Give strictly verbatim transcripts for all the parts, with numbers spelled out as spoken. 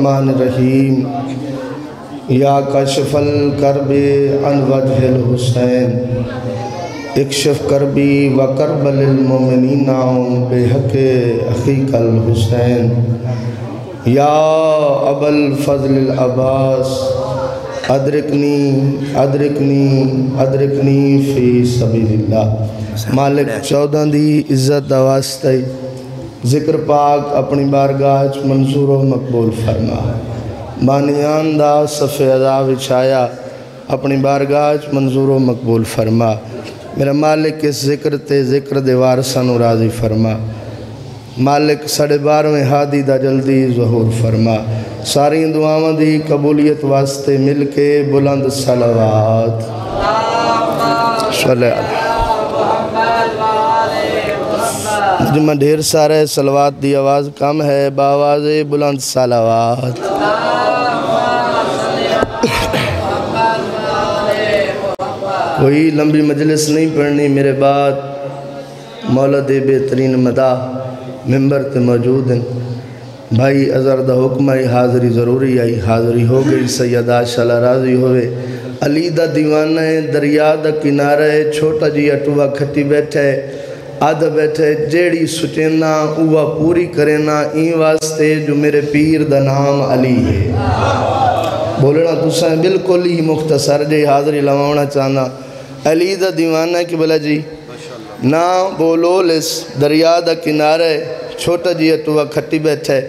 الرحمن الرحیم یا کشف الکرب عن وجه الحسین اکشف کربی و کرب للمؤمنین بحق اخیک الحسین یا ابا الفضل العباس ادرکنی ادرکنی ادرکنی فی سبیل اللہ مالک چودہ دی عزت واسطہ ذکر پاک اپنی بارگاہ منظور و مقبول فرما بانیان دا صف عزا وچھایا اپنی بارگاہ منظور و مقبول فرما میرا مالک اس ذکر تے ذکر دے وارثاں نوں راضی فرما مالک ساڑھے بارہویں ہادی دا جلدی ظہور فرما ساری دعاواں دی قبولیت واسطے مل کے بلند صلوات صلی اللہ جمعہ ڈھیر سارے صلوات دی آواز کم ہے باواز بلند صلوات کوئی لمبی مجلس نہیں پڑھنی میرے بعد مولا دے بہترین مدعا ممبر تے موجود ہیں بھائی ازردہ حکمہ حاضری ضروری آئی حاضری ہو گئی سیدہ شلہ راضی ہوئے علی دا دیوانہ ہے دریا دا کنارہ ہے چھوٹا جی اٹوہ کھٹی بیٹھے آدھا بیٹھے جیڑی سچینا اوہ پوری کرینا این واسطے جو میرے پیر دا نام علی ہے بولنا تساں بالکل ہی مختصر جی حاضری لماؤنا چاہنا علی دا دیوانہ ہے کہ بلا جی نا بولو لس دریا دا کنارہ ہے چھوٹا جی اٹوہ کھٹی بیٹھے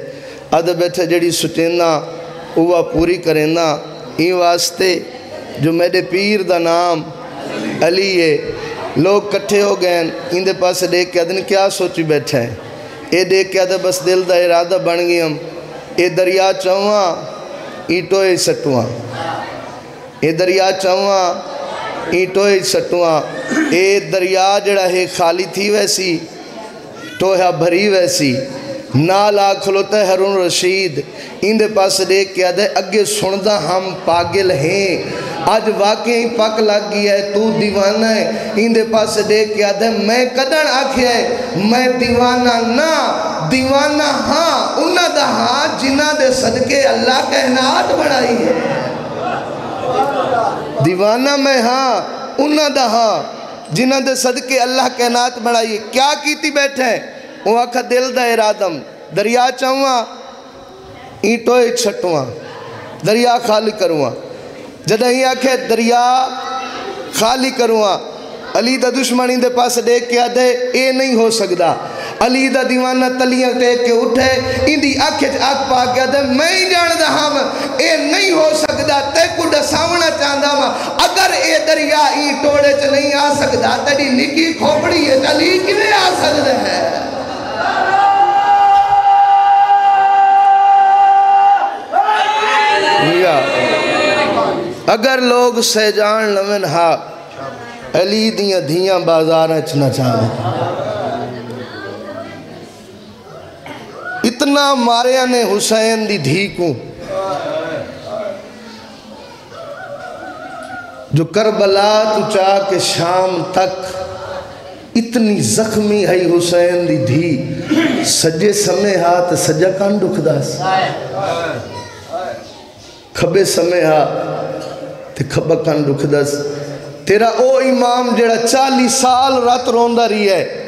آدھا بیٹھے جڑی سچینا اوہ پوری کرینا این واسطے جو میرے پیر دا نام علی ہے لوگ کٹھے ہو گئے ان دے پاس دیکھ کے دن کیا سوچی بیٹھے ہیں اے دیکھ کے بس دل دا ارادہ بن گئی ہم اے دریا چاہواں ایٹوئے سٹواں اے دریا چاہواں ایٹوئے سٹواں اے دریا جڑا ہے خالی تھی ویسی توہا بھری ویسی نالا کھلوتا ہے ہارون رشید اندے پاس دیکھ کے آدھے اگے سندہ ہم پاگل ہیں آج واقعی پاک لگ گیا ہے تو دیوانہ ہے اندے پاس دیکھ کے آدھے میں قدر آکھے ہے میں دیوانہ نہ دیوانہ ہاں انہ دا ہاں جنہ دے صدقے اللہ کا احنات بڑھائی ہے دیوانہ میں ہاں انہ دا ہاں جنہ دے صدقے اللہ کا احنات بڑھائی ہے کیا کیتی بیٹھے ہیں وہاں کا دل دا ارادم دریا چاہواں اینٹوئے چھٹواں دریا خالی کرواں جدہ ہی آکھے دریا خالی کرواں علی دا دشمنی دے پاس دیکھ کے آدھے اے نہیں ہو سکتا علی دا دیوانہ تلیاں ٹیک کے اٹھے اندھی آکھے آکھ پا کے آدھے میں ہی جان دا ہاں اے نہیں ہو سکتا تے کڈا سامنا چاندہ ماں اگر اے دریا اینٹوڑے چھ نہیں آ سکتا تیری نکی کھوپڑی ہے علی کی نہیں آ سکتا ہے اگر لوگ سہجان لمن ہاں علی دیاں دیاں بازار اچھنا چاہتے اتنا ماریا نے حسین دی دھی کو جو کربلا تو چاہ کے شام تک اتنی زخمی ہے حسین دی دھی سجے سمیں ہاتھ سجا کان دکھ داس کھبے سمیں ہاتھ کھبا کن رکھ دس تیرا او امام جڑا چالی سال رات روندہ رہی ہے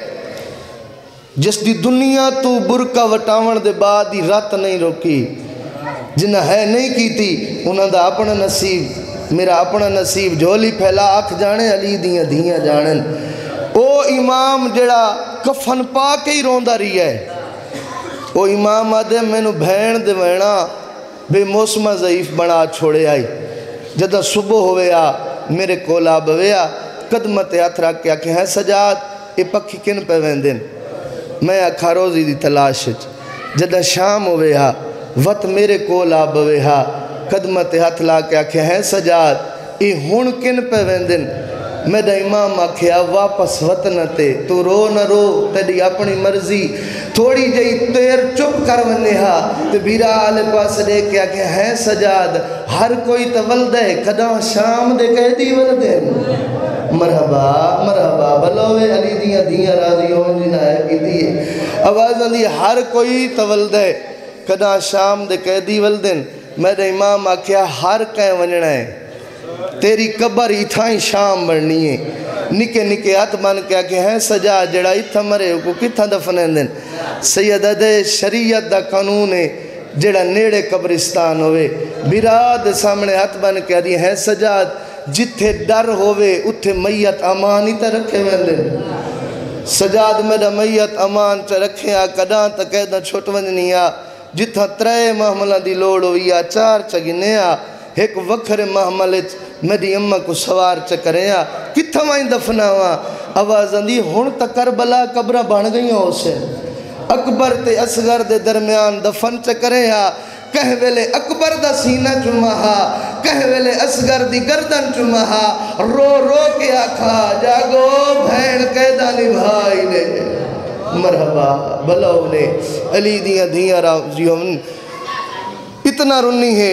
جس دی دنیا تو برکہ وٹاون دے بعد ہی رات نہیں روکی جنہ ہے نہیں کی تھی انہاں دا اپنا نصیب میرا اپنا نصیب جھولی پھیلا آکھ جانے علی دیاں دیاں جانن او امام جڑا کفن پا کے ہی روندہ رہی ہے او امام آدھے میں نو بھین دے وینا بے موسمہ ضعیف بنا چھوڑے آئی جدہ صبح ہوئے آ میرے کولا بوئے آ قدمت یاترا کیا کہ ہیں سجاد اے پکھی کن پہ وین دن میں آکھا روزی دی تلاش جدہ شام ہوئے آ وقت میرے کولا بوئے آ قدمت یاترا کیا کہ ہیں سجاد اے ہون کن پہ وین دن میں دا امام آکھیا واپس وطنتے تو رو نہ رو تیری اپنی مرضی تھوڑی جائی تیر چپ کر ونہا تو بیرہ آل پاس دے کیا کہ ہیں سجاد ہر کوئی تول دے قدم شام دے کہہ دی وردے مرحبا مرحبا بلوے علی دیاں دیاں راضی ہوں جنہاں کی دیئے آواز اندھی ہر کوئی تول دے कदा शाम दे कैदी वलदन मेरे इमाम आख्या हर कें वनना है तेरी कब्र इथा ही शाम बननी है। निके निके हथ बन के आखे है सजा जड़ा इथा मरे को किथा दफन सैयद अदे शरीयत दा कानून है जड़ा नेड़े कब्रिस्तान होवे बिराद सामने हथ बन के आदि है सजा जिथे डर होवे उथे मैयत अमान ही त रखे वंदन सजाद मेरा मैयत अमान च रखे आ कदा त कैदा छुट वजनी आ जिथा त्रे महमलों की लौड़ हुई आ चार च गिने आ एक वखरे महमले मेरी अम्मा को सवार च करे आ किथा वहीं दफनावा आवाज आंदी हुण त करबला कब्र बन गई होसे अकबर ते असगर दे दरमियान दफन च करे आ कह वेले अकबर दा सीना चुमा हा कह वेले असगर दी गर्दन चुमा हा रो रो के आखा जागो भैन कैदा निभाई ने मरहबा भला ने अली दिया दिया राम इतना रुनी है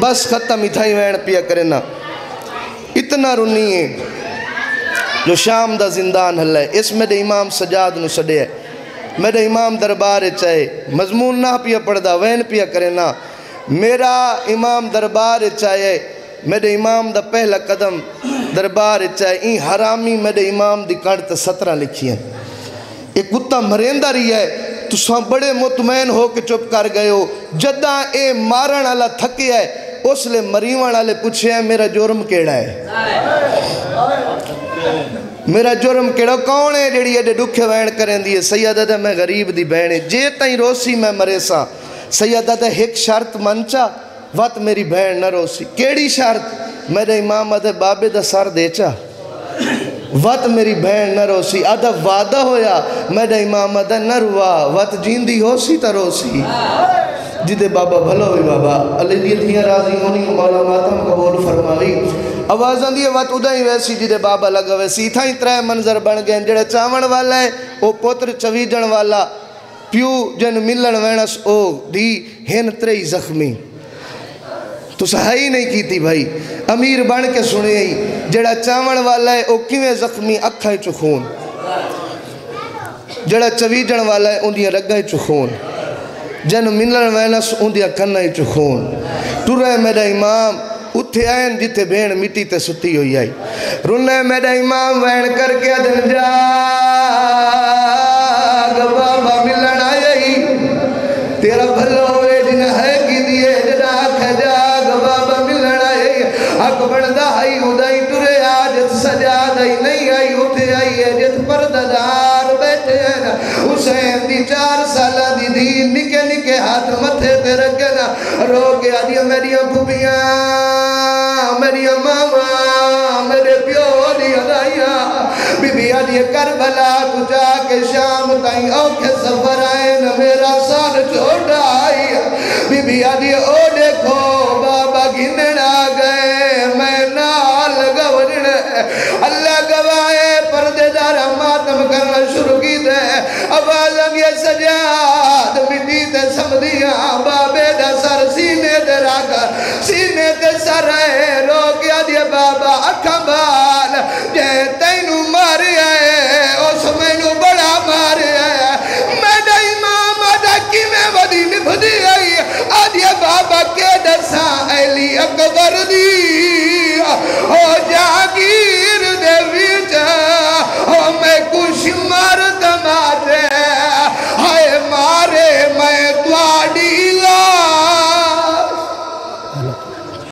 बस खत्म इथाई वैन पिया करे ना इतना रुनी है जो शाम दा जिंदान हल्ला है इस मेरे इमाम सजाद नु सड़े है मेरे इमाम दरबार चाहे मजमून ना पिया पढ़दा वैन पिया करे ना मेरा इमाम दरबार चाहे मेरे इमाम दा पहला कदम दरबार चाहे ई हरामी मेरे इमाम दी कणत सत्रह लिखी है एक कुत्ता मरेंदा रही है तुसा बड़े मुतमैन हो के चुप कर गए हो जदा ए मारण वाला थके है उसले मरीवण वाले पूछे मेरा जुर्म केड़ा है मेरा जुर्म केड़ो कौन है जेड़ी एडे दुखे वैण करेंदी है सैयद दा मैं गरीब दी बहन जे तई रोसी मैं मरेसा सैयद दा एक शर्त मनचा वत मेरी बहन न रोसी केड़ी शर्त मेरे इमाम अदे बाबे दा सर देचा वत मेरी बहन न रोसी अदा वादा होया मेरे इमाम अदे न रुवा वत जींदी होसी त रोसी जिदे बाबा भलो भी बाबा अल्लाह दी राजी होनी मौला मातम कबूल फरमावी आवाज आंदी है वत उदा ही वैसी जिदे बाबा लगा वैसी इथा ही त्रै मंजर बन गए जेड़ा चावण वाला है ओ पुत्र चवीजण वाला प्यू जन मिलन वेणस ओ दी हेन त्रेई जख्मी तुस है ही नहीं कीती भाई अमीर बन के सुने जेड़ा चावण वाला है ओ किवें जख्मी अखां च खून जेड़ा चवीजण वाला है उंदियां रगां च खून जन मिलन वेणस उंदियां कन्नां च खून तुरै मेरा इमाम उथे आयन जिथे भेण मिट्टी ते सुती हुई आई रुने मेरा इमाम वैण करके अदन जाग बाबा मिलन आई तेरा भलो वे जिन है कि दिए जना खजाग बाबा मिलन आई हक बनदा आई उदाई तुरे आज सजा दई नहीं आई उथे आई है जित परदादार बैठे हैं हुसैन दी चार साल दी दी निके निके हाथ मथे ते रखे ना रो के आदिया मेरी फूफियां मेरिया मामा मेरे प्यो दिया बीबी आदि करबला तू जाके शाम ताई औखे सफर आए न मेरा सन छोड़ा आई बीबी आदि ओ देखो बाबा गिनना गए मैं नाल गवरण अल्लाह गवाए परदेदारा मातम करना शुरू की दे आवाज लगे सजाद मिट्टी ते समदिया बाबे दा सर सीने ते रख सीने ते सर रो के आदि बाबा अखा बाल जे तैनू मारे आए उस मैनू बड़ा मारे आए मेरा इमाम अदा किवें वदी निभदी आई आदि बाबा के दसा अली अकबर दी हो जागीर दे विच हो मैं कुछ मर दमाते